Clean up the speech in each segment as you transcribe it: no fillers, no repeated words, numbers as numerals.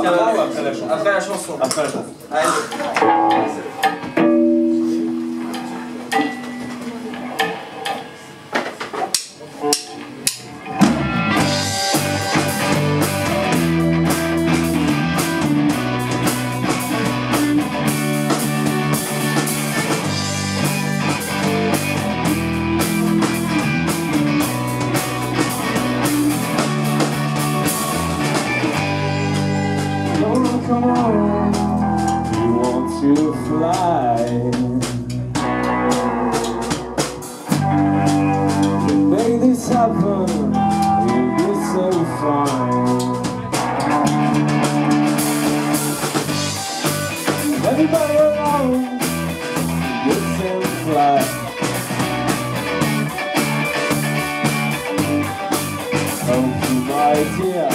Tiens, avant ou après la chanson? Après la chanson. Après la chanson. Allez. Come on, you want to fly. To make this happen, you'll be so fine. Everybody along, you'll so fly. Oh, my dear,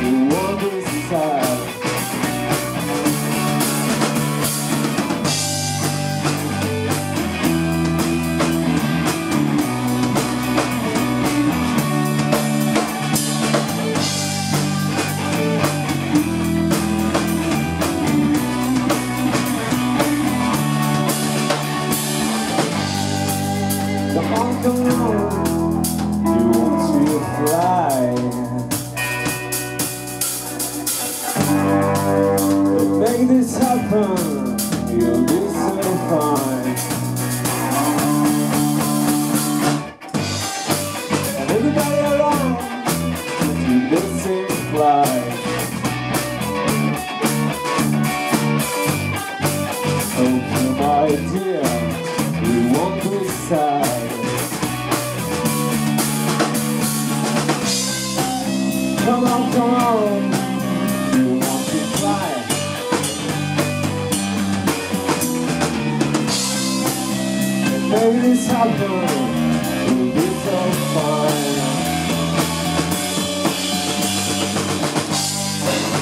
you want this time. Make this happen, you'll be so fine. And everybody along, you don't seem fly. Oh, my dear, we won't be sad. Come on, come on. Make this happen, we'll be so fine.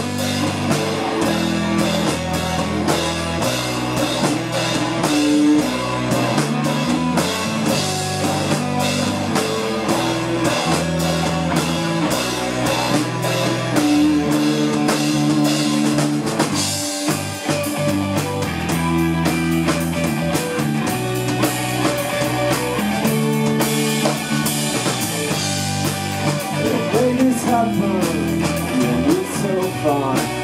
Make this happen, you'll be so fine.